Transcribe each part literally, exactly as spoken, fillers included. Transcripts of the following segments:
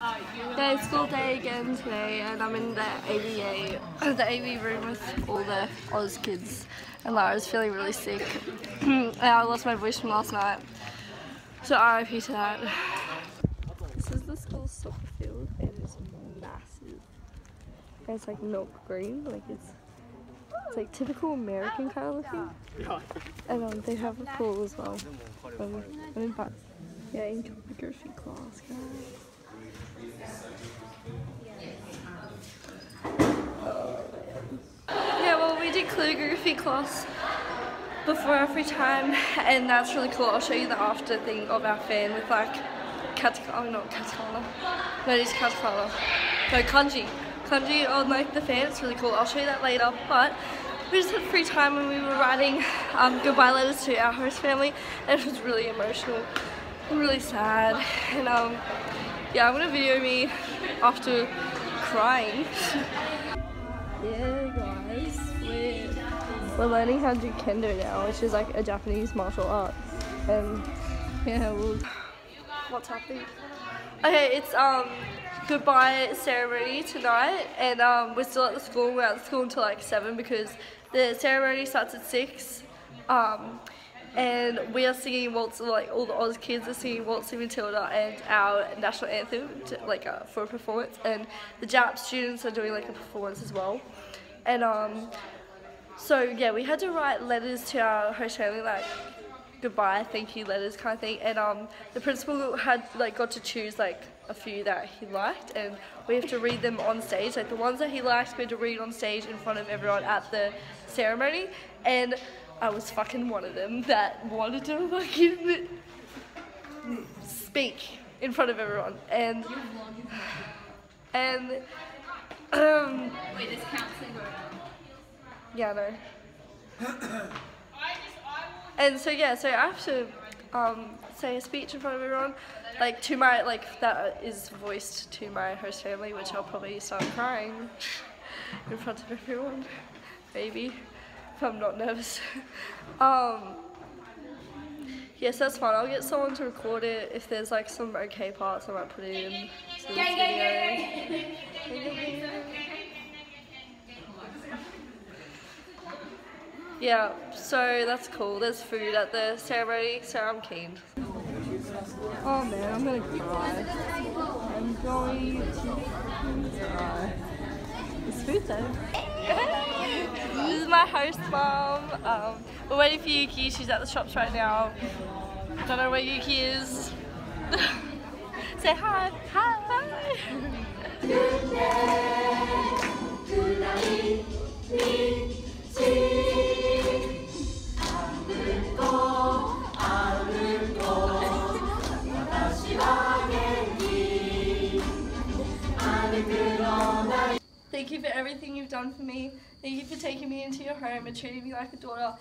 It's school day again today, and I'm in the A V A, the A V room with all the Oz kids, and Lara's feeling really sick. I lost my voice from last night, so R I P to that. This is the school soccer field, and it's massive. And it's like milk green, like it's it's like typical American kind of looking. And um, they have a pool as well. Um, I'm in class. Yeah, in geography class, guys. Yeah, well, we did calligraphy class before every time, and that's really cool. I'll show you the after thing of our fan with like Katakana, oh, not Katakana, no, it's Katakana, no, Kanji, Kanji on like the fan. It's really cool. I'll show you that later, but we just had free time when we were writing um, goodbye letters to our host family, and it was really emotional and really sad, and um, yeah, I'm gonna video me after crying. Yeah, guys, we're, we're learning how to do Kendo now, which is like a Japanese martial art. And yeah, we'll. What's happening? Okay, it's um goodbye ceremony tonight, and um we're still at the school. We're at the school until like seven because the ceremony starts at six. Um. And we are singing waltz, like all the Oz kids are singing Waltz and Matilda and our national anthem to, like uh, for a performance, and the Jap students are doing like a performance as well. And um, so yeah, we had to write letters to our host family, like goodbye, thank you letters kind of thing. And um, the principal had like got to choose like a few that he liked, and we have to read them on stage. Like the ones that he liked, we had to read on stage in front of everyone at the ceremony. And I was fucking one of them that wanted to fucking speak in front of everyone, and and um. Wait, there's counselling going on. Yeah, no. And so yeah, so I have to um, say a speech in front of everyone, like to my like that is voiced to my host family, which I'll probably start crying in front of everyone, maybe. I'm not nervous. um, yes, that's fine. I'll get someone to record it. If there's like some okay parts, I might put it in to this video. Yeah, so that's cool. There's food at the ceremony, so I'm keen. Oh man, I'm gonna cry. I'm going to cry. It's food though. This is my host mom. Um, we're waiting for Yuki. She's at the shops right now. Don't know where Yuki is. Say hi. Hi. Thank you for everything you've done for me. Thank you for taking me into your home and treating me like a daughter.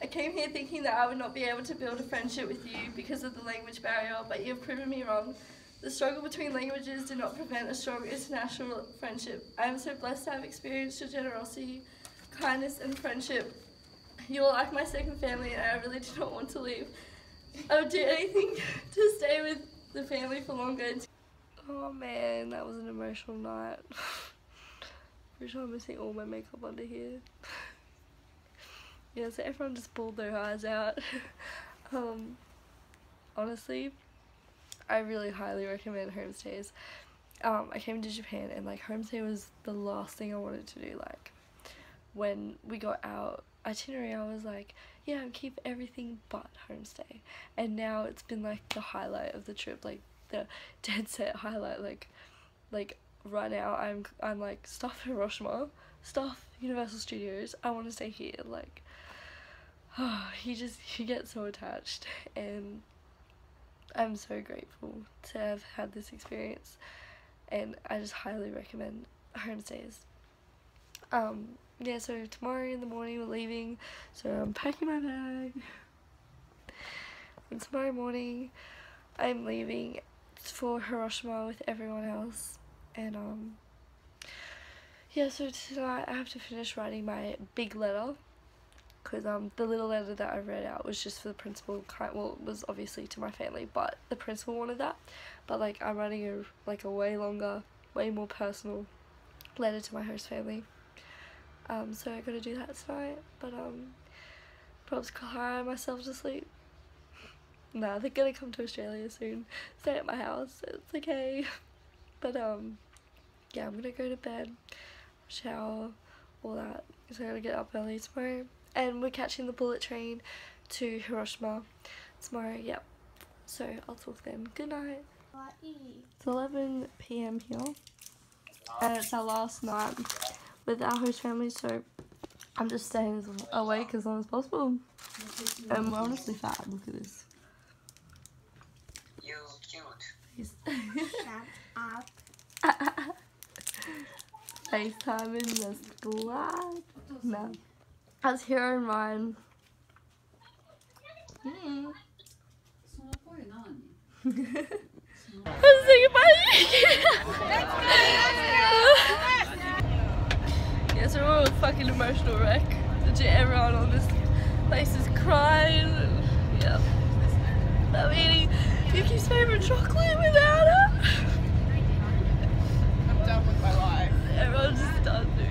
I came here thinking that I would not be able to build a friendship with you because of the language barrier, but you've proven me wrong. The struggle between languages did not prevent a strong international friendship. I am so blessed to have experienced your generosity, kindness, and friendship. You are like my second family, and I really do not want to leave. I would do anything to stay with the family for longer. Oh man, that was an emotional night. I'm sure I'm missing all my makeup under here. Yeah, so everyone just pulled their eyes out. um, honestly, I really highly recommend homestays. Um, I came to Japan, and like homestay was the last thing I wanted to do. Like when we got our itinerary, I was like, yeah, I'll keep everything but homestay. And now it's been like the highlight of the trip, like the dead set highlight. Like, like. Right now, I'm I'm like stuff Hiroshima, stuff Universal Studios. I want to stay here. Like, oh, you just you get so attached, and I'm so grateful to have had this experience. And I just highly recommend homestays. Um, yeah. So tomorrow in the morning we're leaving. So I'm packing my bag, and tomorrow morning I'm leaving for Hiroshima with everyone else. And um, yeah, so tonight I have to finish writing my big letter because um, the little letter that I read out was just for the principal, kind of, well, it was obviously to my family, but the principal wanted that. But like, I'm writing a, like a way longer, way more personal letter to my host family. Um, so I gotta do that tonight, but um, probably cry myself to sleep. Nah, they're gonna come to Australia soon, stay at my house, it's okay. But um, yeah, I'm gonna go to bed, shower, all that, because I gotta get up early tomorrow. And we're catching the bullet train to Hiroshima tomorrow, yep. So I'll talk then, good night. It's eleven p m here, and it's our last night with our host family, so I'm just staying awake as long as possible. And we're honestly fat, look at this. You cute. Shut up. FaceTime in this glad. No. That's Hero and mine. Mm. Yeah, so we're all a fucking emotional wreck. Legit, everyone on this place is crying. And, yeah. I'm eating Yuki's favourite chocolate without her. I'm done with my life. Everyone's just done, dude.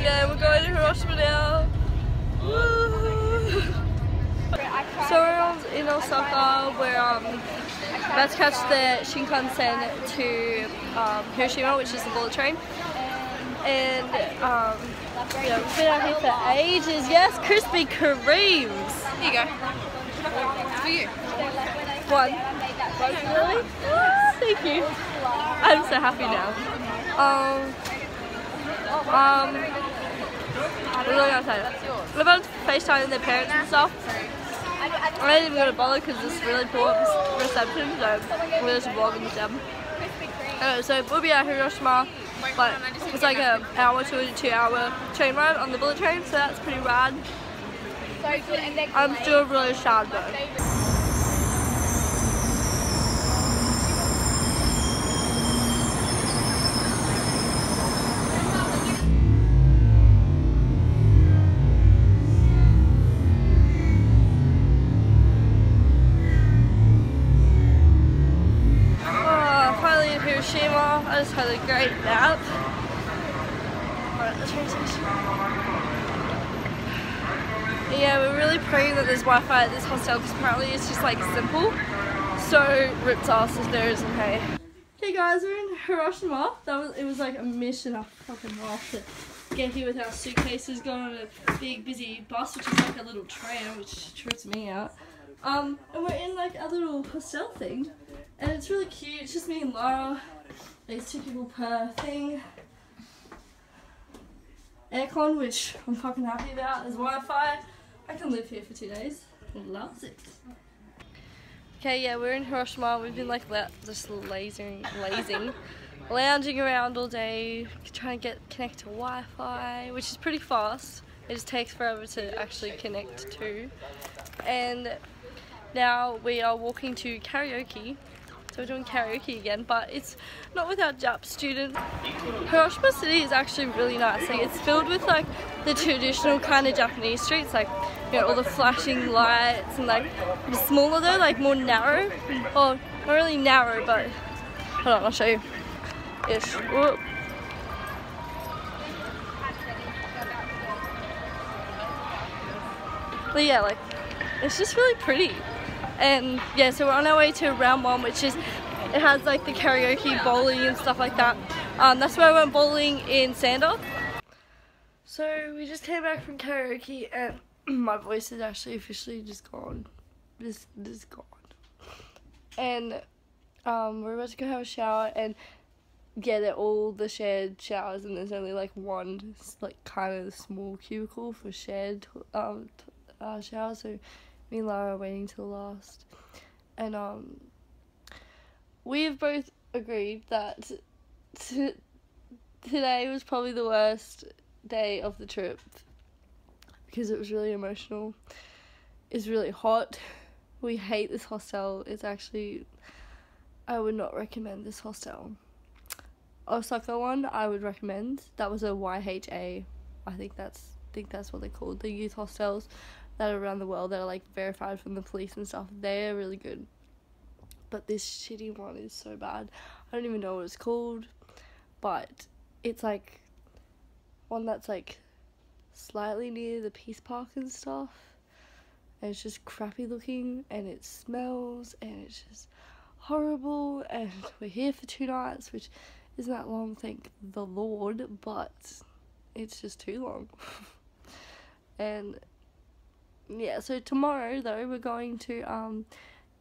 Yeah, we're going to Hiroshima now. Woo! So we're in Osaka. We're um, about to catch the Shinkansen to um, Hiroshima, which is the bullet train. And um, yeah, we've been out here for ages. Yes, Krispy Kremes. Here you go. For you. One. Really? Oh, thank you. I'm so happy now. Um, um, we're going outside. We're about to FaceTime their parents and stuff. I ain't even gonna bother because it's really poor reception, so we're just vlogging with them. Anyway, so we'll be out here in Hiroshima, but it's like an hour to a two hour train ride on the bullet train, so that's pretty rad. I'm still really sad though. Oh, finally in Hiroshima. I just had a great nap. We're at the train station. Yeah, we're really praying that there's Wi-Fi at this hostel because apparently it's just like simple. So ripped ass if there isn't, hey. Hey guys, we're in Hiroshima. That was it was like a mission up fucking off to get here with our suitcases, going on a big busy bus, which is like a little tram, which trips me out. Um, and we're in like a little hostel thing, and it's really cute. It's just me and Lara. There's two people per thing. Aircon, which I'm fucking happy about. There's Wi-Fi. I can live here for two days. Loves it. Okay, yeah, we're in Hiroshima. We've been like la just lazing, lazing, lounging around all day, trying to get connect to Wi-Fi, which is pretty fast. It just takes forever to actually connect to. And now we are walking to karaoke. So we're doing karaoke again, but it's not without Jap students. Hiroshima City is actually really nice. Like, it's filled with like the traditional kind of Japanese streets, like you know all the flashing lights and like smaller though, like more narrow. Well, not really narrow, but hold on, I'll show you. Ish. Whoop. But yeah, like it's just really pretty. And yeah, so we're on our way to Round One, which is, it has like the karaoke, bowling and stuff like that. Um, that's where I went bowling in Sandor. So we just came back from karaoke and my voice is actually officially just gone. Just, just gone. And um, we're about to go have a shower and yeah, they're all the shared showers and there's only like one like kind of small cubicle for shared um, uh, showers. So me and Lara are waiting till last, and um, we've both agreed that t today was probably the worst day of the trip because it was really emotional. It's really hot. We hate this hostel. It's actually, I would not recommend this hostel. Osaka one I would recommend. That was a Y H A. I think that's think that's what they're called, the youth hostels that are around the world that are like verified from the police and stuff. They're really good, but this shitty one is so bad. I don't even know what it's called, but it's like one that's like slightly near the Peace Park and stuff, and it's just crappy looking and it smells and it's just horrible, and we're here for two nights, which isn't that long, thank the Lord, but it's just too long. And yeah, so tomorrow though we're going to um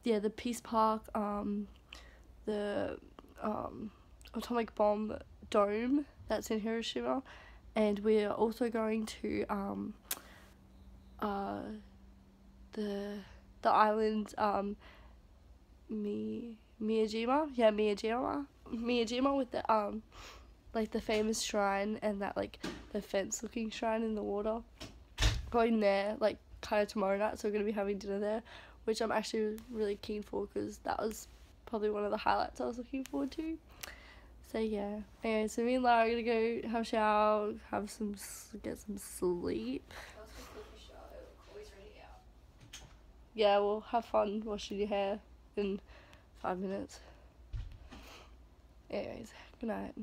yeah the Peace Park, um the um Atomic Bomb Dome that's in Hiroshima, and we're also going to um uh the the island um Mi Miyajima yeah Miyajima Miyajima with the um like the famous shrine and that like the fence looking shrine in the water. Going there like kind of tomorrow night, so we're going to be having dinner there, which I'm actually really keen for, because that was probably one of the highlights I was looking forward to. So yeah, anyway, so me and Lara are going to go have a shower, have some, get some sleep. Yeah, well, have fun washing your hair in five minutes. Anyways, good night.